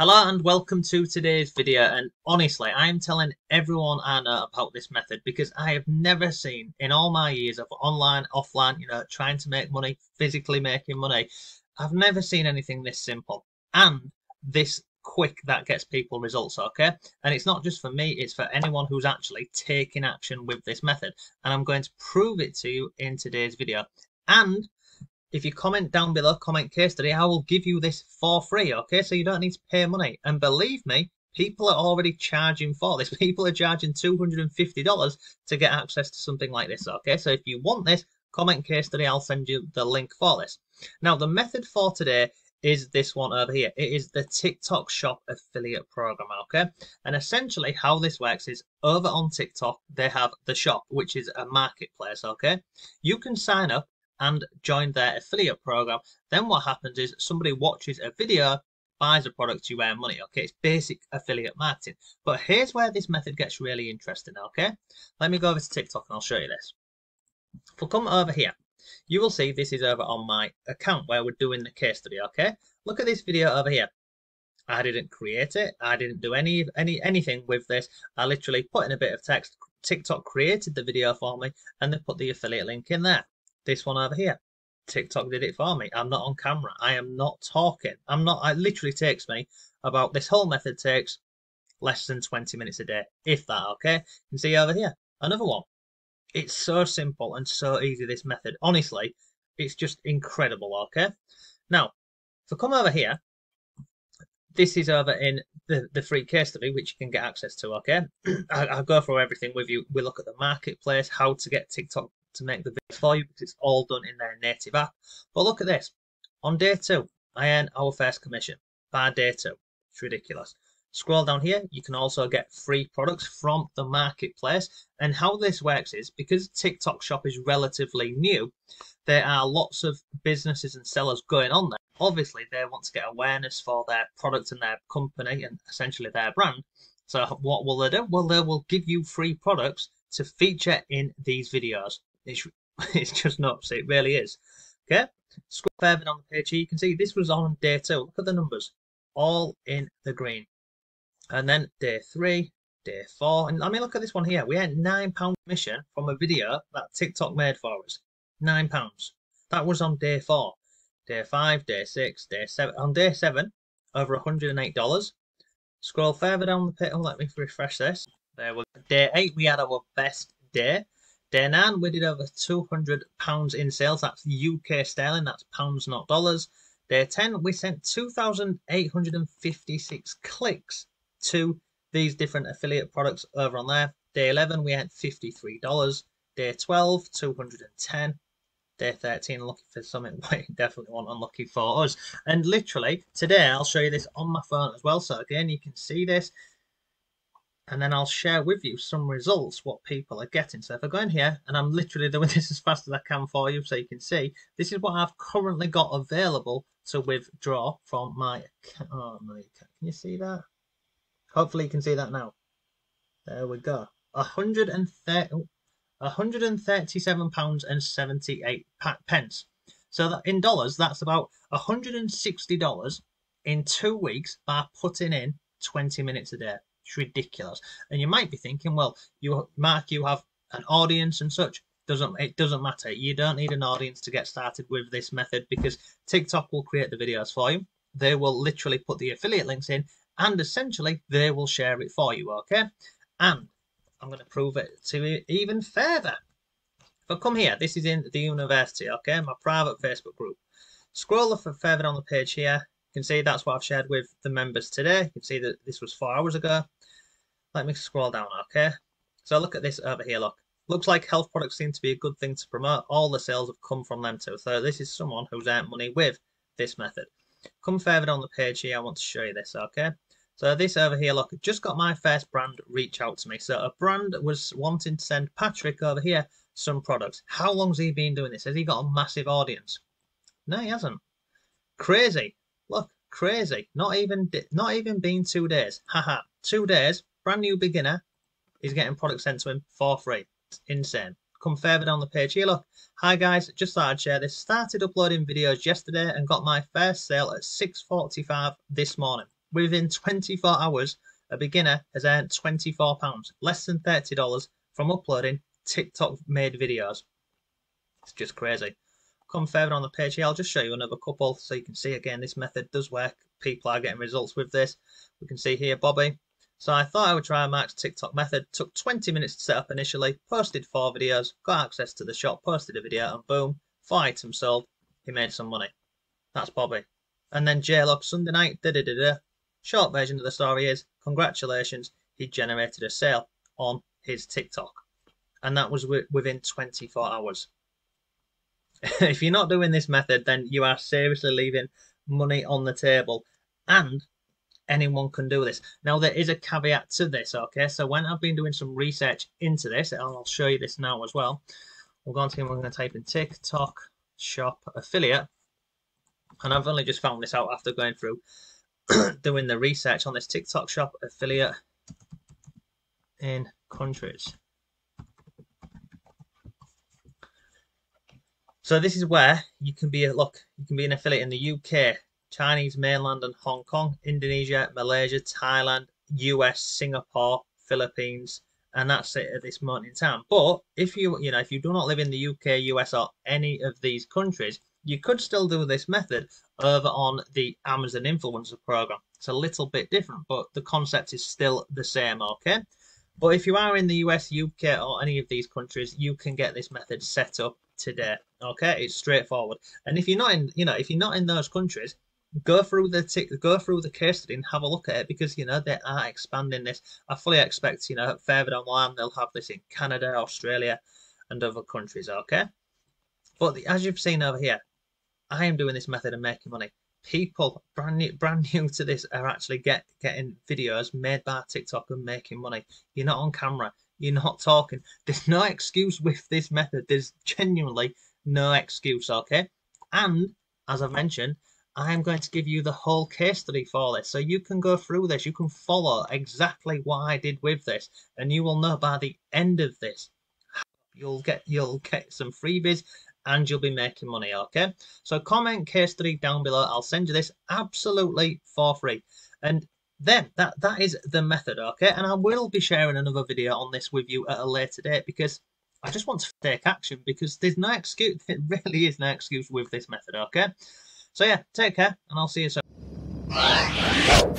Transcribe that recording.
Hello and welcome to today's video, and honestly I am telling everyone I know about this method because I have never seen in all my years of online, offline, you know, trying to make money, physically making money, I've never seen anything this simple and this quick that gets people results, okay? And it's not just for me, it's for anyone who's actually taking action with this method, and I'm going to prove it to you in today's video. And if you comment down below, comment case study, I will give you this for free, okay? So you don't need to pay money. And believe me, people are already charging for this. People are charging $250 to get access to something like this, okay? So if you want this, comment case study, I'll send you the link for this. Now, the method for today is this one over here. It is the TikTok Shop Affiliate Program, okay? And essentially how this works is over on TikTok, they have the shop, which is a marketplace, okay? You can sign up and join their affiliate program. Then what happens is somebody watches a video, buys a product, you earn money, okay? It's basic affiliate marketing. But here's where this method gets really interesting, okay? Let me go over to TikTok and I'll show you this. If we come over here, you will see this is over on my account where we're doing the case study, okay? Look at this video over here. I didn't create it. I didn't do anything with this. I literally put in a bit of text. TikTok created the video for me and they put the affiliate link in there. This one over here, TikTok did it for me. I'm not on camera. I am not talking. It literally takes me about, this whole method takes less than 20 minutes a day, if that, okay? You can see over here, another one. It's so simple and so easy, this method. Honestly, it's just incredible, okay? Now, if I come over here, this is over in the free case study, which you can get access to, okay? I'll go through everything with you. We look at the marketplace, how to get TikTok to make the videos for you, because it's all done in their native app. But look at this. On day 2, I earn our first commission by day 2. It's ridiculous. Scroll down here, you can also get free products from the marketplace. And how this works is, because TikTok Shop is relatively new, there are lots of businesses and sellers going on there. Obviously, they want to get awareness for their product and their company and essentially their brand. So what will they do? Well, they will give you free products to feature in these videos. It's just nuts, it really is. Okay, scroll further down the page here, you can see this was on day 2. Look at the numbers, all in the green. And then day 3, day 4, and I mean, look at this one here. We earned £9 commission from a video that TikTok made for us. £9. That was on day 4, day 5, day 6, day 7. On day 7, over $108. Scroll further down the page. Oh, let me refresh this. There we go. Day 8, we had our best day. Day 9, we did over £200 in sales. That's UK sterling. That's pounds, not dollars. Day 10, we sent 2,856 clicks to these different affiliate products over on there. Day 11, we earned $53. Day 12, 210. Day 13, lucky for something we definitely want, unlucky for us. And literally today, I'll show you this on my phone as well. So again, you can see this. And then I'll share with you some results, what people are getting. So if I go in here, and I'm literally doing this as fast as I can for you, so you can see, this is what I've currently got available to withdraw from my account. Oh my God, can you see that? Hopefully you can see that now. There we go. £137.78. So that in dollars, that's about $160 in 2 weeks by putting in 20 minutes a day. It's ridiculous. And you might be thinking, well, you have an audience and such. It doesn't matter. You don't need an audience to get started with this method, because TikTok will create the videos for you. They will literally put the affiliate links in, and essentially they will share it for you, okay? And I'm going to prove it to you even further. If I come here, this is in the university, okay? My private Facebook group. Scroll up further down the page here. You can see that's what I've shared with the members today. You can see that this was 4 hours ago. Let me scroll down, okay? So look at this over here, look. Looks like health products seem to be a good thing to promote. All the sales have come from them too. So this is someone who's earned money with this method. Come further down the page here, I want to show you this, okay? So this over here, look, just got my first brand reach out to me. So a brand was wanting to send Patrick over here some products. How long's he been doing this? Has he got a massive audience? No, he hasn't. Crazy. Look, crazy. Not even been 2 days. Haha. 2 days, brand new beginner is getting products sent to him for free. It's insane. Come further down the page here, look. Hi guys, just thought I'd share this. Started uploading videos yesterday and got my first sale at 6:45 this morning. Within 24 hours, a beginner has earned £24, less than $30, from uploading TikTok-made videos. It's just crazy. Come further on the page here, I'll just show you another couple so you can see again this method does work. People are getting results with this. We can see here Bobby. So I thought I would try Mark's TikTok method. Took 20 minutes to set up initially, posted 4 videos, got access to the shop, posted a video, and boom, 4 items sold. He made some money. That's Bobby. And then J-Log, Sunday night, Short version of the story is, congratulations, he generated a sale on his TikTok. And that was within 24 hours. If you're not doing this method, then you are seriously leaving money on the table, and anyone can do this. Now, there is a caveat to this, okay? So when I've been doing some research into this, and I'll show you this now as well, we're going to type in TikTok shop affiliate, and I've only just found this out after going through doing the research on this TikTok shop affiliate in countries. So this is where you can be an affiliate in the UK, Chinese mainland and Hong Kong, Indonesia, Malaysia, Thailand, US, Singapore, Philippines, and that's it at this moment in time. But if you do not live in the UK, US, or any of these countries, you could still do this method over on the Amazon Influencer Program. It's a little bit different, but the concept is still the same, okay? But if you are in the US, UK, or any of these countries, you can get this method set up today. Okay, it's straightforward. And if you're not in, if you're not in those countries, go through the case study and have a look at it, because they are expanding this. I fully expect further down the line they'll have this in Canada, Australia, and other countries. Okay, but as you've seen over here, I am doing this method and making money. People brand new to this are actually getting videos made by TikTok and making money. You're not on camera. You're not talking. There's no excuse with this method. There's genuinely no excuse, okay? And, as I've mentioned, I am going to give you the whole case study for this. So you can go through this. You can follow exactly what I did with this. And you will know by the end of this, you'll get some freebies and you'll be making money, okay? So comment case study down below. I'll send you this absolutely for free. And then that is the method, okay? And I will be sharing another video on this with you at a later date, because I just want to take action, because there's no excuse. There really is no excuse with this method, okay? So yeah, take care, and I'll see you soon.